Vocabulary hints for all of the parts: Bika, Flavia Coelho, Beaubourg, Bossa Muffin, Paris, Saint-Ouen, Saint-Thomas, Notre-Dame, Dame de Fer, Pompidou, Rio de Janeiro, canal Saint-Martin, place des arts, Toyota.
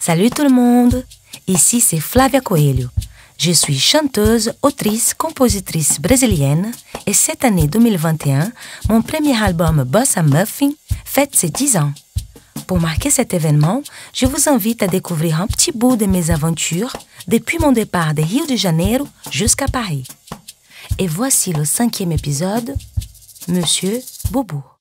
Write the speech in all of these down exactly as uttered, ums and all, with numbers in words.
Salut tout le monde, ici c'est Flavia Coelho. Je suis chanteuse, autrice, compositrice brésilienne et cette année deux mille vingt et un, mon premier album Bossa Muffin fête ses dix ans. Pour marquer cet événement, je vous invite à découvrir un petit bout de mes aventures depuis mon départ de Rio de Janeiro jusqu'à Paris. Et voici le cinquième épisode, Monsieur Beaubourg.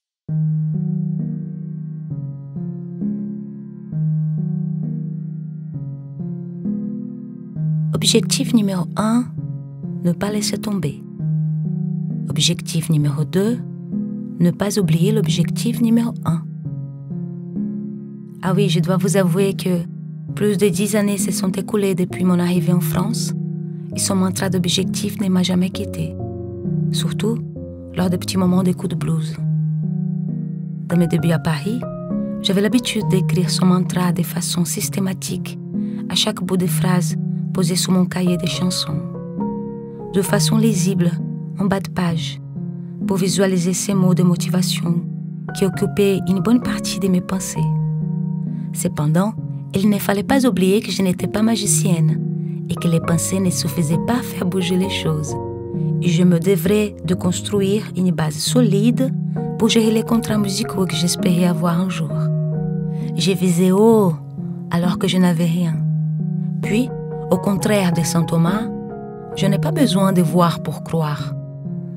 Objectif numéro un, ne pas laisser tomber. Objectif numéro deux, ne pas oublier l'objectif numéro un. Ah oui, je dois vous avouer que plus de dix années se sont écoulées depuis mon arrivée en France et son mantra d'objectif ne m'a jamais quitté, surtout lors des petits moments de coups de blues. Dans mes débuts à Paris, j'avais l'habitude d'écrire son mantra de façon systématique à chaque bout de phrase posée sous mon cahier de chansons, de façon lisible, en bas de page, pour visualiser ces mots de motivation qui occupaient une bonne partie de mes pensées. Cependant, il ne fallait pas oublier que je n'étais pas magicienne et que les pensées ne suffisaient pas à faire bouger les choses. Et je me devrais de construire une base solide pour gérer les contrats musicaux que j'espérais avoir un jour. Je visais haut alors que je n'avais rien. Puis, au contraire de Saint-Thomas, je n'ai pas besoin de voir pour croire.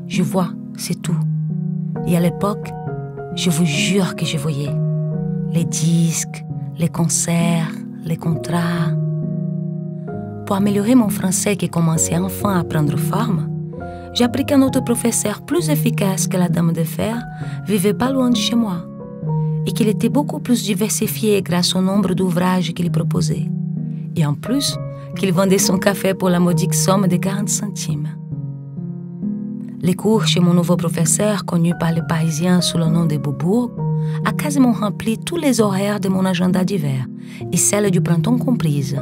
Je vois, c'est tout. Et à l'époque, je vous jure que je voyais les disques, les concerts, les contrats. Pour améliorer mon français qui commençait enfin à prendre forme, j'ai appris qu'un autre professeur plus efficace que la Dame de Fer vivait pas loin de chez moi et qu'il était beaucoup plus diversifié grâce au nombre d'ouvrages qu'il proposait. Et en plus, qu'il vendait son café pour la modique somme de quarante centimes. Les cours chez mon nouveau professeur, connu par les Parisiens sous le nom de Beaubourg, a quasiment rempli tous les horaires de mon agenda d'hiver et celle du printemps comprise.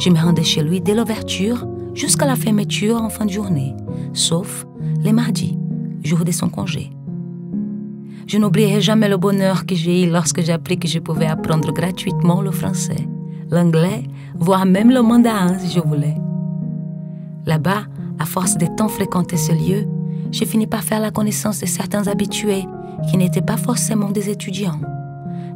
Je me rendais chez lui dès l'ouverture jusqu'à la fermeture en fin de journée, sauf les mardis, jour de son congé. Je n'oublierai jamais le bonheur que j'ai eu lorsque j'ai appris que je pouvais apprendre gratuitement le français, l'anglais, voire même le mandarin si je voulais. Là-bas, à force de tant fréquenter ce lieu, j'ai fini par faire la connaissance de certains habitués qui n'étaient pas forcément des étudiants,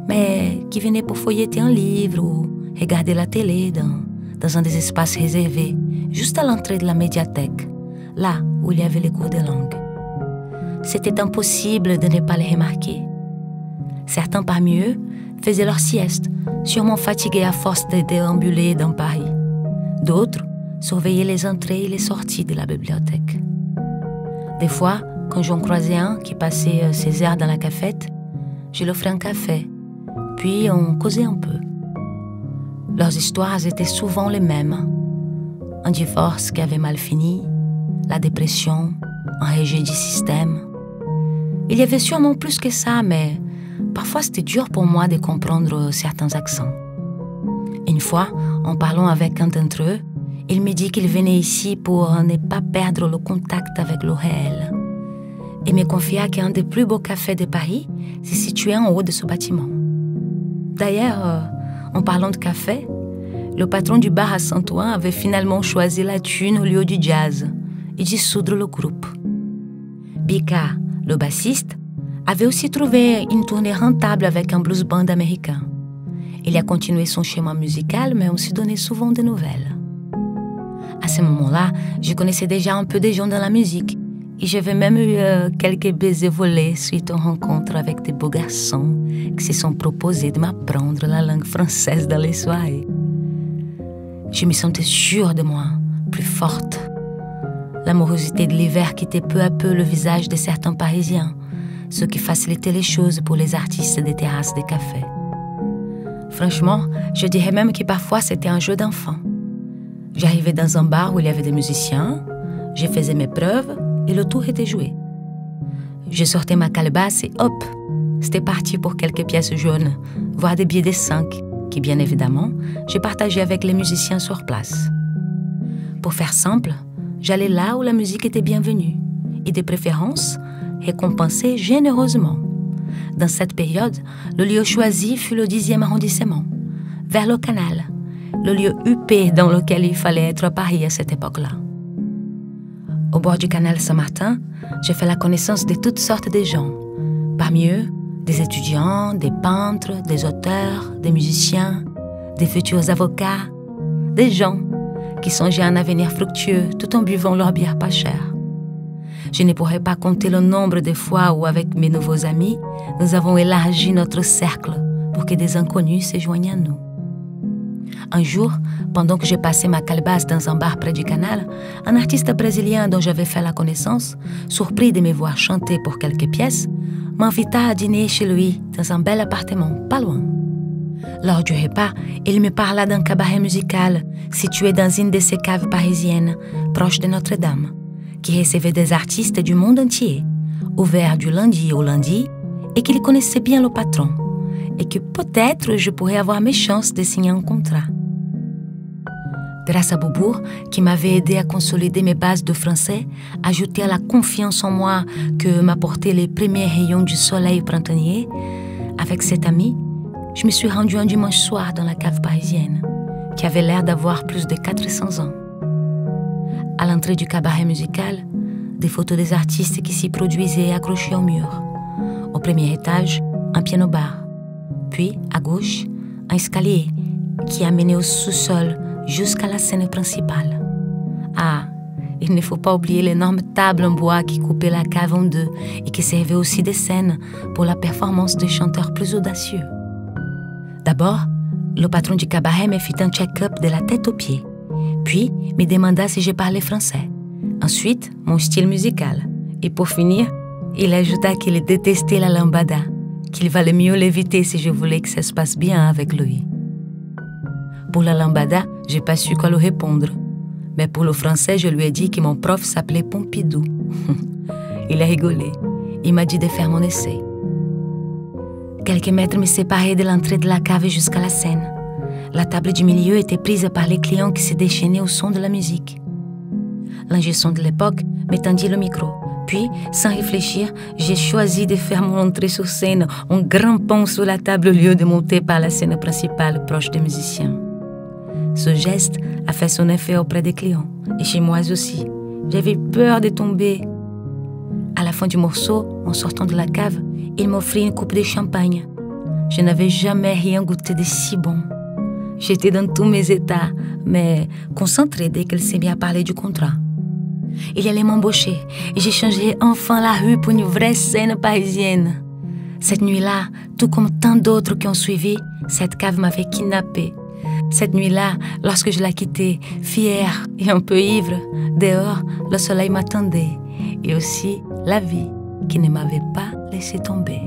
mais qui venaient pour feuilleter un livre ou regarder la télé dans, dans un des espaces réservés, juste à l'entrée de la médiathèque, là où il y avait les cours de langue. C'était impossible de ne pas les remarquer. Certains parmi eux faisaient leur sieste, sûrement fatigués à force de déambuler dans Paris. D'autres surveillaient les entrées et les sorties de la bibliothèque. Des fois, quand j'en croisais un qui passait ses heures dans la cafette, je l'offrais un café, puis on causait un peu. Leurs histoires étaient souvent les mêmes. Un divorce qui avait mal fini, la dépression, un rejet du système. Il y avait sûrement plus que ça, mais parfois c'était dur pour moi de comprendre certains accents. Une fois, en parlant avec un d'entre eux, il me dit qu'il venait ici pour ne pas perdre le contact avec le réel. Et me confia qu'un des plus beaux cafés de Paris se situait en haut de ce bâtiment. D'ailleurs, en parlant de café, le patron du bar à Saint-Ouen avait finalement choisi la thune au lieu du jazz et dissoudre le groupe. Bika, le bassiste, avait aussi trouvé une tournée rentable avec un blues band américain. Il a continué son chemin musical, mais on s'y donnait souvent des nouvelles. À ce moment-là, je connaissais déjà un peu des gens dans la musique. Et j'avais même eu euh, quelques baisers volés suite aux rencontres avec des beaux garçons qui se sont proposés de m'apprendre la langue française dans les soirées. Je me sentais sûre de moi, plus forte. L'amorosité de l'hiver quittait peu à peu le visage de certains Parisiens, ce qui facilitait les choses pour les artistes des terrasses des cafés. Franchement, je dirais même que parfois c'était un jeu d'enfant. J'arrivais dans un bar où il y avait des musiciens, je faisais mes preuves, et le tour était joué. Je sortais ma calebasse et hop, c'était parti pour quelques pièces jaunes, voire des billets de cinq, que bien évidemment, j'ai partagé avec les musiciens sur place. Pour faire simple, j'allais là où la musique était bienvenue, et de préférence, récompensée généreusement. Dans cette période, le lieu choisi fut le dixième arrondissement, vers le canal, le lieu huppé dans lequel il fallait être à Paris à cette époque-là. Au bord du canal Saint-Martin, j'ai fait la connaissance de toutes sortes de gens. Parmi eux, des étudiants, des peintres, des auteurs, des musiciens, des futurs avocats, des gens qui songeaient à un avenir fructueux tout en buvant leur bière pas chère. Je ne pourrais pas compter le nombre de fois où, avec mes nouveaux amis, nous avons élargi notre cercle pour que des inconnus se joignent à nous. Un jour, pendant que je passais ma calebasse dans un bar près du canal, un artiste brésilien dont j'avais fait la connaissance, surpris de me voir chanter pour quelques pièces, m'invita à dîner chez lui dans un bel appartement, pas loin. Lors du repas, il me parla d'un cabaret musical situé dans une de ces caves parisiennes, proche de Notre-Dame, qui recevait des artistes du monde entier, ouvert du lundi au lundi, et qu'il connaissait bien le patron, et que peut-être je pourrais avoir mes chances de signer un contrat. Grâce à Beaubourg, qui m'avait aidé à consolider mes bases de français, ajouté à la confiance en moi que m'apportaient les premiers rayons du soleil printanier, avec cet ami, je me suis rendue un dimanche soir dans la cave parisienne, qui avait l'air d'avoir plus de quatre cents ans. À l'entrée du cabaret musical, des photos des artistes qui s'y produisaient accrochées au mur. Au premier étage, un piano-bar. Puis, à gauche, un escalier qui amenait au sous-sol jusqu'à la scène principale. Ah, il ne faut pas oublier l'énorme table en bois qui coupait la cave en deux et qui servait aussi de scène pour la performance des chanteurs plus audacieux. D'abord, le patron du cabaret me fit un check-up de la tête aux pieds, puis me demanda si je parlais français. Ensuite, mon style musical. Et pour finir, il ajouta qu'il détestait la lambada, qu'il valait mieux l'éviter si je voulais que ça se passe bien avec lui. Pour la lambada, je n'ai pas su quoi lui répondre. Mais pour le français, je lui ai dit que mon prof s'appelait Pompidou. Il a rigolé. Il m'a dit de faire mon essai. Quelques mètres me séparaient de l'entrée de la cave jusqu'à la scène. La table du milieu était prise par les clients qui se déchaînaient au son de la musique. L'ingé son de l'époque m'étendit le micro. Puis, sans réfléchir, j'ai choisi de faire mon entrée sur scène en grimpant sur la table au lieu de monter par la scène principale proche des musiciens. Ce geste a fait son effet auprès des clients, et chez moi aussi. J'avais peur de tomber. À la fin du morceau, en sortant de la cave, il m'offrit une coupe de champagne. Je n'avais jamais rien goûté de si bon. J'étais dans tous mes états, mais concentrée dès qu'elle s'est bien parlé du contrat. Il allait m'embaucher et j'ai changé enfin la rue pour une vraie scène parisienne. Cette nuit-là, tout comme tant d'autres qui ont suivi, cette cave m'avait kidnappée. Cette nuit-là, lorsque je la quittais, fière et un peu ivre, dehors, le soleil m'attendait et aussi la vie qui ne m'avait pas laissé tomber.